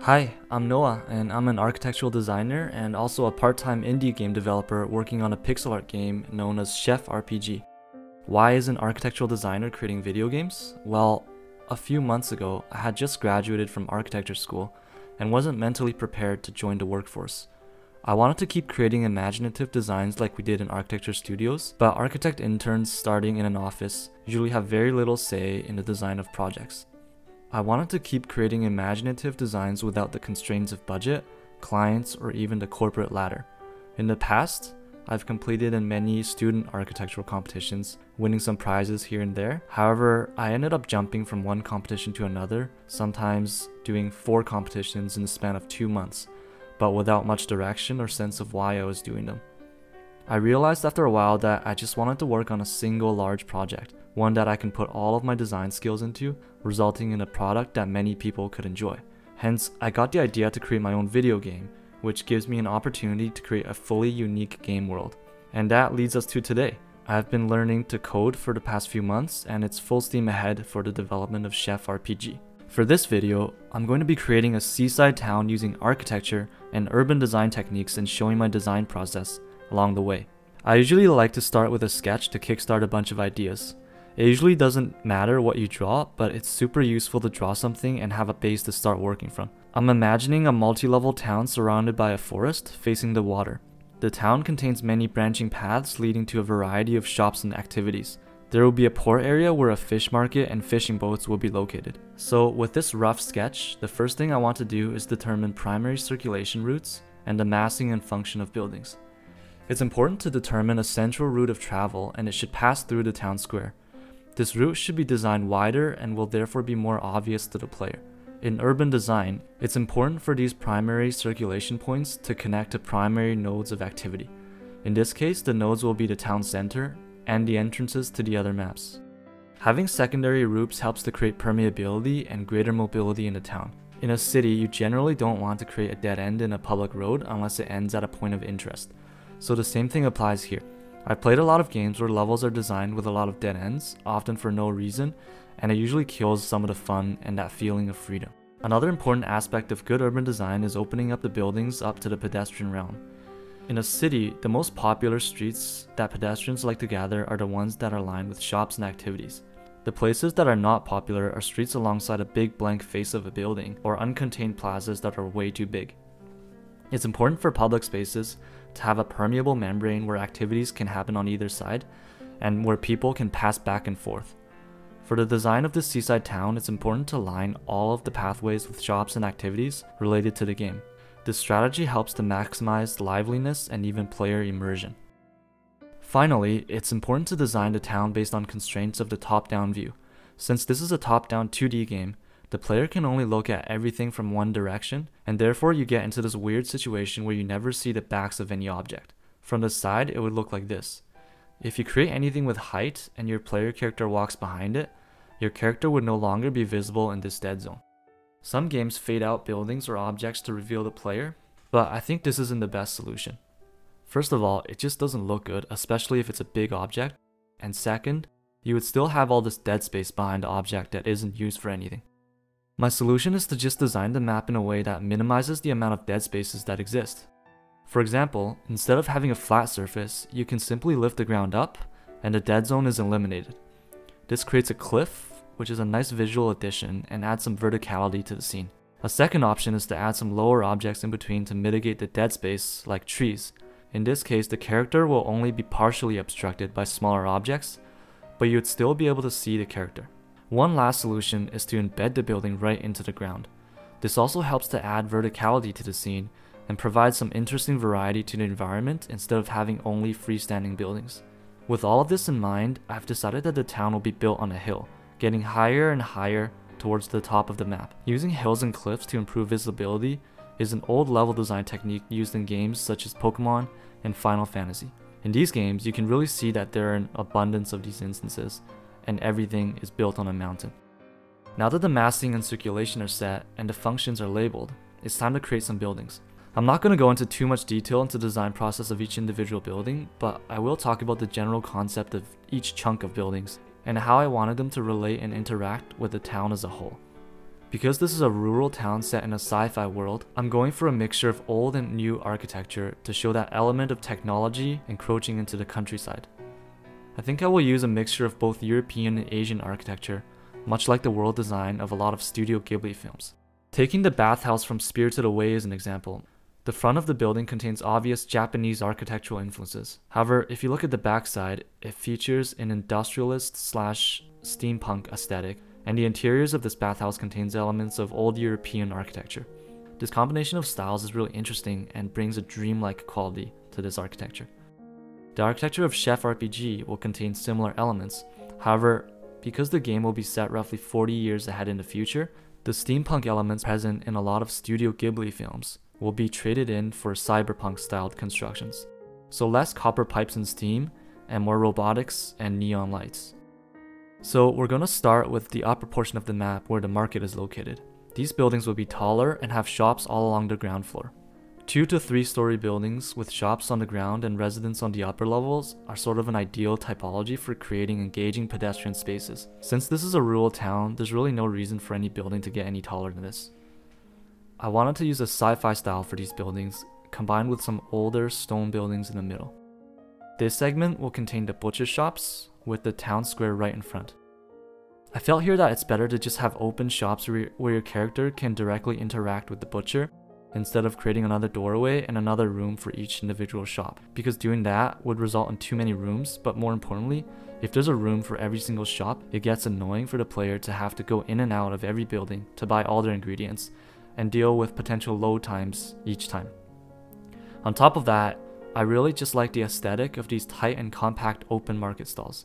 Hi, I'm Noah, and I'm an architectural designer and also a part-time indie game developer working on a pixel art game known as Chef RPG. Why is an architectural designer creating video games? Well, a few months ago, I had just graduated from architecture school and wasn't mentally prepared to join the workforce. I wanted to keep creating imaginative designs like we did in architecture studios, but architect interns starting in an office usually have very little say in the design of projects. I wanted to keep creating imaginative designs without the constraints of budget, clients, or even the corporate ladder. In the past, I've competed in many student architectural competitions, winning some prizes here and there. However, I ended up jumping from one competition to another, sometimes doing 4 competitions in the span of 2 months, but without much direction or sense of why I was doing them. I realized after a while that I just wanted to work on a single large project, one that I can put all of my design skills into, resulting in a product that many people could enjoy. Hence, I got the idea to create my own video game, which gives me an opportunity to create a fully unique game world. And that leads us to today. I've been learning to code for the past few months, and it's full steam ahead for the development of Chef RPG. For this video, I'm going to be creating a seaside town using architecture and urban design techniques and showing my design process along the way. I usually like to start with a sketch to kickstart a bunch of ideas. It usually doesn't matter what you draw, but it's super useful to draw something and have a base to start working from. I'm imagining a multi-level town surrounded by a forest facing the water. The town contains many branching paths leading to a variety of shops and activities. There will be a port area where a fish market and fishing boats will be located. So with this rough sketch, the first thing I want to do is determine primary circulation routes and the massing and function of buildings. It's important to determine a central route of travel, and it should pass through the town square. This route should be designed wider and will therefore be more obvious to the player. In urban design, it's important for these primary circulation points to connect to primary nodes of activity. In this case, the nodes will be the town center and the entrances to the other maps. Having secondary routes helps to create permeability and greater mobility in the town. In a city, you generally don't want to create a dead end in a public road unless it ends at a point of interest. So the same thing applies here. I've played a lot of games where levels are designed with a lot of dead ends, often for no reason, and it usually kills some of the fun and that feeling of freedom. Another important aspect of good urban design is opening up the buildings up to the pedestrian realm. In a city, the most popular streets that pedestrians like to gather are the ones that are lined with shops and activities. The places that are not popular are streets alongside a big blank face of a building or uncontained plazas that are way too big. It's important for public spaces to have a permeable membrane where activities can happen on either side and where people can pass back and forth. For the design of this seaside town, it's important to line all of the pathways with shops and activities related to the game. This strategy helps to maximize liveliness and even player immersion. Finally, it's important to design the town based on constraints of the top-down view. Since this is a top-down 2D game, the player can only look at everything from one direction, and therefore you get into this weird situation where you never see the backs of any object. From the side, it would look like this. If you create anything with height and your player character walks behind it, your character would no longer be visible in this dead zone. Some games fade out buildings or objects to reveal the player, but I think this isn't the best solution. First of all, it just doesn't look good, especially if it's a big object, and second, you would still have all this dead space behind the object that isn't used for anything. My solution is to just design the map in a way that minimizes the amount of dead spaces that exist. For example, instead of having a flat surface, you can simply lift the ground up and the dead zone is eliminated. This creates a cliff, which is a nice visual addition and adds some verticality to the scene. A second option is to add some lower objects in between to mitigate the dead space, like trees. In this case, the character will only be partially obstructed by smaller objects, but you'd still be able to see the character. One last solution is to embed the building right into the ground. This also helps to add verticality to the scene and provides some interesting variety to the environment instead of having only freestanding buildings. With all of this in mind, I've decided that the town will be built on a hill, getting higher and higher towards the top of the map. Using hills and cliffs to improve visibility is an old level design technique used in games such as Pokemon and Final Fantasy. In these games, you can really see that there are an abundance of these instances, and everything is built on a mountain. Now that the massing and circulation are set and the functions are labeled, it's time to create some buildings. I'm not going to go into too much detail into the design process of each individual building, but I will talk about the general concept of each chunk of buildings and how I wanted them to relate and interact with the town as a whole. Because this is a rural town set in a sci-fi world, I'm going for a mixture of old and new architecture to show that element of technology encroaching into the countryside. I think I will use a mixture of both European and Asian architecture, much like the world design of a lot of Studio Ghibli films. Taking the bathhouse from Spirited Away as an example, the front of the building contains obvious Japanese architectural influences. However, if you look at the backside, it features an industrialist/steampunk aesthetic, and the interiors of this bathhouse contains elements of old European architecture. This combination of styles is really interesting and brings a dreamlike quality to this architecture. The architecture of Chef RPG will contain similar elements. However, because the game will be set roughly 40 years ahead in the future, the steampunk elements present in a lot of Studio Ghibli films will be traded in for cyberpunk-styled constructions. So less copper pipes and steam, and more robotics and neon lights. So we're going to start with the upper portion of the map where the market is located. These buildings will be taller and have shops all along the ground floor. 2- to 3-story buildings with shops on the ground and residents on the upper levels are sort of an ideal typology for creating engaging pedestrian spaces. Since this is a rural town, there's really no reason for any building to get any taller than this. I wanted to use a sci-fi style for these buildings, combined with some older stone buildings in the middle. This segment will contain the butcher shops, with the town square right in front. I felt here that it's better to just have open shops where your character can directly interact with the butcher, instead of creating another doorway and another room for each individual shop, because doing that would result in too many rooms, but more importantly, if there's a room for every single shop, it gets annoying for the player to have to go in and out of every building to buy all their ingredients, and deal with potential load times each time. On top of that, I really just like the aesthetic of these tight and compact open market stalls.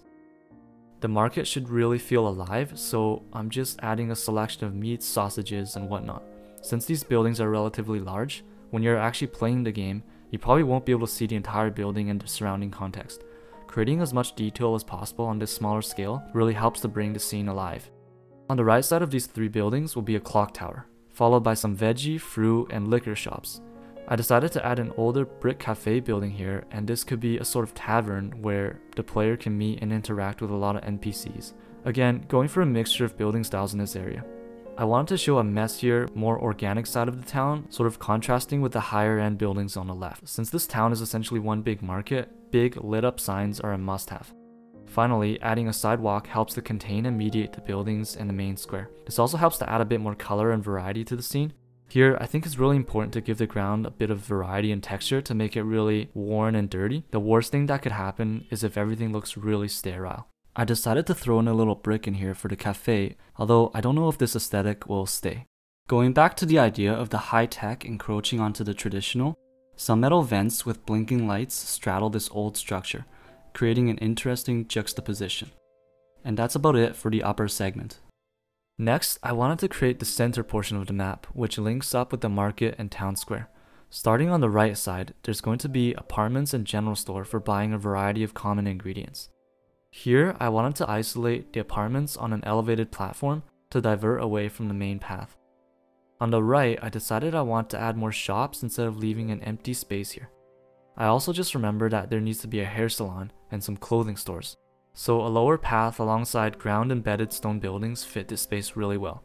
The market should really feel alive, so I'm just adding a selection of meats, sausages, and whatnot. Since these buildings are relatively large, when you're actually playing the game, you probably won't be able to see the entire building and the surrounding context. Creating as much detail as possible on this smaller scale really helps to bring the scene alive. On the right side of these three buildings will be a clock tower, followed by some veggie, fruit, and liquor shops. I decided to add an older brick cafe building here, and this could be a sort of tavern where the player can meet and interact with a lot of NPCs. Again, going for a mixture of building styles in this area. I wanted to show a messier, more organic side of the town, sort of contrasting with the higher end buildings on the left. Since this town is essentially one big market, big lit up signs are a must-have. Finally, adding a sidewalk helps to contain and mediate the buildings and the main square. This also helps to add a bit more color and variety to the scene. Here, I think it's really important to give the ground a bit of variety and texture to make it really worn and dirty. The worst thing that could happen is if everything looks really sterile. I decided to throw in a little brick in here for the cafe, although I don't know if this aesthetic will stay. Going back to the idea of the high-tech encroaching onto the traditional, some metal vents with blinking lights straddle this old structure, creating an interesting juxtaposition. And that's about it for the upper segment. Next, I wanted to create the center portion of the map, which links up with the market and town square. Starting on the right side, there's going to be apartments and general store for buying a variety of common ingredients. Here, I wanted to isolate the apartments on an elevated platform to divert away from the main path. On the right, I decided I want to add more shops instead of leaving an empty space here. I also just remembered that there needs to be a hair salon and some clothing stores. So a lower path alongside ground-embedded stone buildings fit this space really well.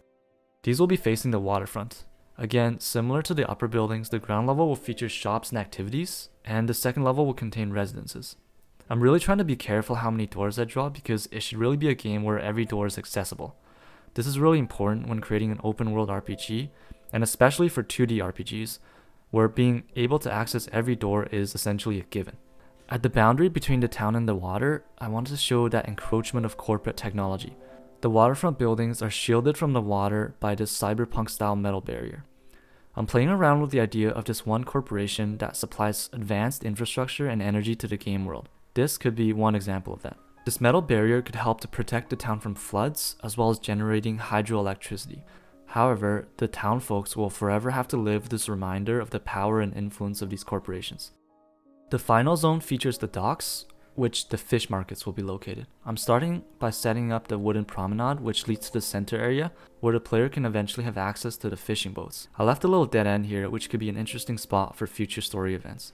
These will be facing the waterfront. Again, similar to the upper buildings, the ground level will feature shops and activities, and the second level will contain residences. I'm really trying to be careful how many doors I draw because it should really be a game where every door is accessible. This is really important when creating an open-world RPG, and especially for 2D RPGs, where being able to access every door is essentially a given. At the boundary between the town and the water, I wanted to show that encroachment of corporate technology. The waterfront buildings are shielded from the water by this cyberpunk-style metal barrier. I'm playing around with the idea of this one corporation that supplies advanced infrastructure and energy to the game world. This could be one example of that. This metal barrier could help to protect the town from floods, as well as generating hydroelectricity. However, the town folks will forever have to live with this reminder of the power and influence of these corporations. The final zone features the docks, which the fish markets will be located. I'm starting by setting up the wooden promenade, which leads to the center area, where the player can eventually have access to the fishing boats. I left a little dead end here, which could be an interesting spot for future story events.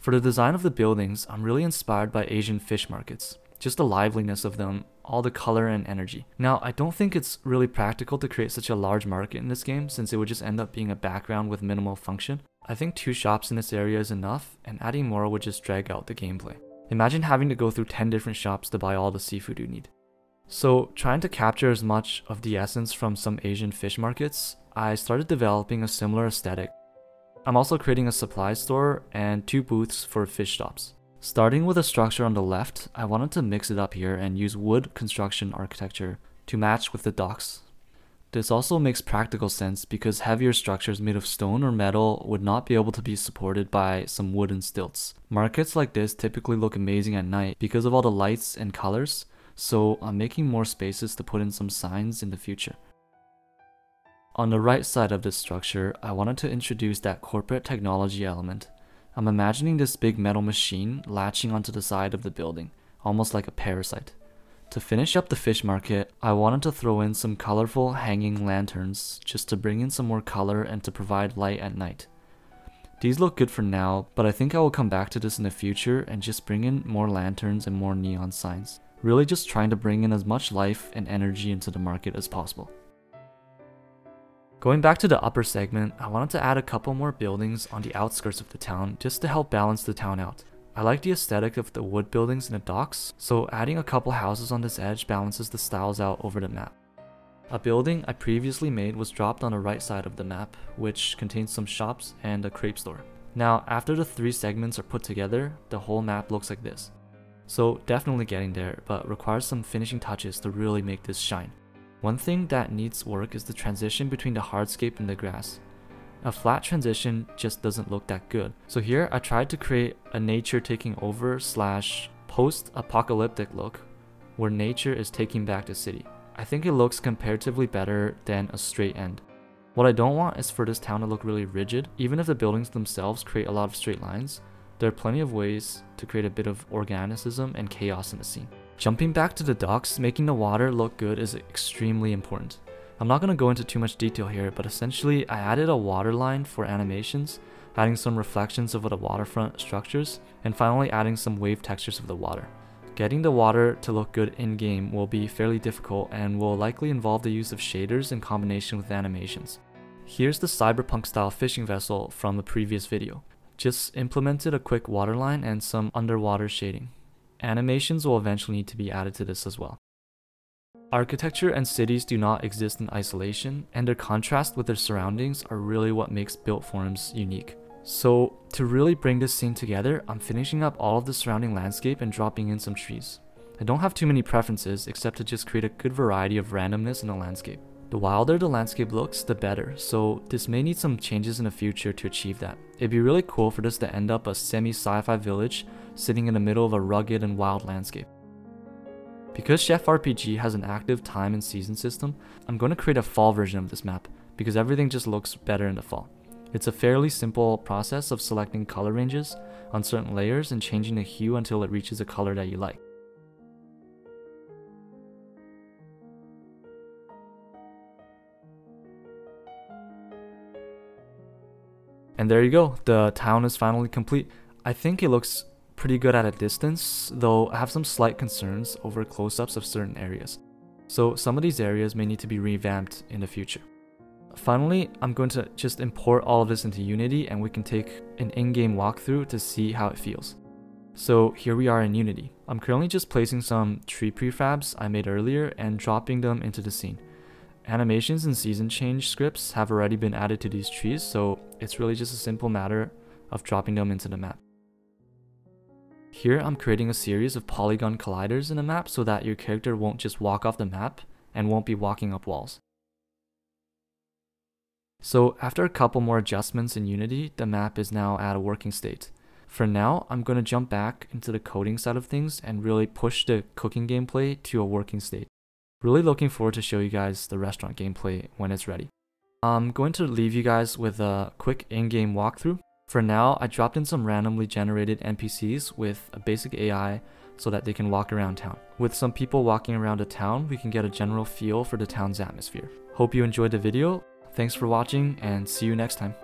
For the design of the buildings, I'm really inspired by Asian fish markets. just the liveliness of them, all the color and energy. Now, I don't think it's really practical to create such a large market in this game, since it would just end up being a background with minimal function. I think 2 shops in this area is enough, and adding more would just drag out the gameplay. Imagine having to go through 10 different shops to buy all the seafood you need. So, trying to capture as much of the essence from some Asian fish markets, I started developing a similar aesthetic. I'm also creating a supply store and 2 booths for fish shops. Starting with a structure on the left, I wanted to mix it up here and use wood construction architecture to match with the docks. This also makes practical sense because heavier structures made of stone or metal would not be able to be supported by some wooden stilts. Markets like this typically look amazing at night because of all the lights and colors, so I'm making more spaces to put in some signs in the future. On the right side of this structure, I wanted to introduce that corporate technology element. I'm imagining this big metal machine latching onto the side of the building, almost like a parasite. To finish up the fish market, I wanted to throw in some colorful hanging lanterns just to bring in some more color and to provide light at night. These look good for now, but I think I will come back to this in the future and just bring in more lanterns and more neon signs. Really just trying to bring in as much life and energy into the market as possible. Going back to the upper segment, I wanted to add a couple more buildings on the outskirts of the town just to help balance the town out. I like the aesthetic of the wood buildings and the docks, so adding a couple houses on this edge balances the styles out over the map. A building I previously made was dropped on the right side of the map, which contains some shops and a crepe store. Now, after the 3 segments are put together, the whole map looks like this. So definitely getting there, but requires some finishing touches to really make this shine. One thing that needs work is the transition between the hardscape and the grass. A flat transition just doesn't look that good. So here I tried to create a nature taking over / post-apocalyptic look where nature is taking back the city. I think it looks comparatively better than a straight end. What I don't want is for this town to look really rigid. Even if the buildings themselves create a lot of straight lines, there are plenty of ways to create a bit of organicism and chaos in the scene. Jumping back to the docks, making the water look good is extremely important. I'm not going to go into too much detail here, but essentially I added a water line for animations, adding some reflections of the waterfront structures, and finally adding some wave textures of the water. Getting the water to look good in-game will be fairly difficult and will likely involve the use of shaders in combination with animations. Here's the cyberpunk style fishing vessel from the previous video. Just implemented a quick water line and some underwater shading. Animations will eventually need to be added to this as well. Architecture and cities do not exist in isolation, and their contrast with their surroundings are really what makes built forms unique. So to really bring this scene together, I'm finishing up all of the surrounding landscape and dropping in some trees. I don't have too many preferences except to just create a good variety of randomness in the landscape. The wilder the landscape looks, the better, so this may need some changes in the future to achieve that. It'd be really cool for this to end up a semi-sci-fi village sitting in the middle of a rugged and wild landscape. Because Chef RPG has an active time and season system, I'm going to create a fall version of this map because everything just looks better in the fall. It's a fairly simple process of selecting color ranges on certain layers and changing the hue until it reaches a color that you like. And there you go, the town is finally complete. I think it looks pretty good at a distance, though I have some slight concerns over close-ups of certain areas. So some of these areas may need to be revamped in the future. Finally, I'm going to just import all of this into Unity and we can take an in-game walkthrough to see how it feels. So here we are in Unity. I'm currently just placing some tree prefabs I made earlier and dropping them into the scene. Animations and season change scripts have already been added to these trees, so it's really just a simple matter of dropping them into the map. Here I'm creating a series of polygon colliders in the map so that your character won't just walk off the map and won't be walking up walls. So after a couple more adjustments in Unity, the map is now at a working state. For now, I'm going to jump back into the coding side of things and really push the cooking gameplay to a working state. Really looking forward to show you guys the restaurant gameplay when it's ready. I'm going to leave you guys with a quick in-game walkthrough. For now, I dropped in some randomly generated NPCs with a basic AI so that they can walk around town. With some people walking around a town, we can get a general feel for the town's atmosphere. Hope you enjoyed the video. Thanks for watching and see you next time.